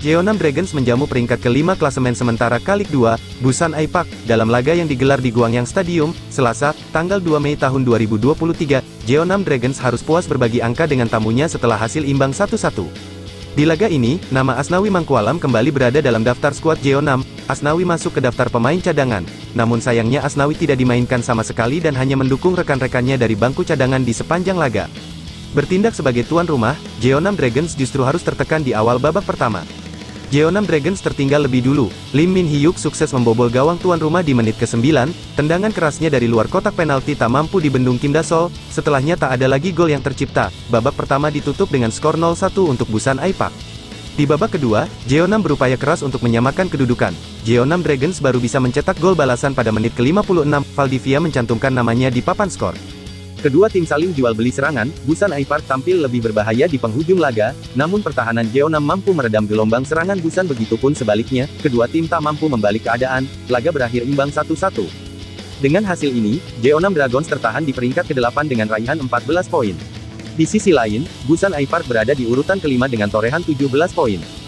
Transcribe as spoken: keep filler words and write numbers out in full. Jeonnam Dragons menjamu peringkat kelima klasemen sementara K League dua, Busan IPark, dalam laga yang digelar di Guangyang Stadium, Selasa, tanggal dua Mei tahun dua ribu dua puluh tiga, Jeonnam Dragons harus puas berbagi angka dengan tamunya setelah hasil imbang satu satu. Di laga ini, nama Asnawi Mangkualam kembali berada dalam daftar skuad Jeonnam. Asnawi masuk ke daftar pemain cadangan, namun sayangnya Asnawi tidak dimainkan sama sekali dan hanya mendukung rekan-rekannya dari bangku cadangan di sepanjang laga. Bertindak sebagai tuan rumah, Jeonnam Dragons justru harus tertekan di awal babak pertama. Jeonnam Dragons tertinggal lebih dulu. Lim Min-hyuk sukses membobol gawang tuan rumah di menit kesembilan, tendangan kerasnya dari luar kotak penalti tak mampu dibendung Kim Dasol, setelahnya tak ada lagi gol yang tercipta. Babak pertama ditutup dengan skor nol satu untuk Busan IPark. Di babak kedua, Jeonnam berupaya keras untuk menyamakan kedudukan. Jeonnam Dragons baru bisa mencetak gol balasan pada menit ke-lima puluh enam, Valdivia mencantumkan namanya di papan skor. Kedua tim saling jual-beli serangan. Busan IPark tampil lebih berbahaya di penghujung laga, namun pertahanan Jeonnam mampu meredam gelombang serangan Busan. Begitupun sebaliknya, kedua tim tak mampu membalik keadaan, laga berakhir imbang satu satu. Dengan hasil ini, Jeonnam Dragons tertahan di peringkat kedelapan dengan raihan empat belas poin. Di sisi lain, Busan IPark berada di urutan kelima dengan torehan tujuh belas poin.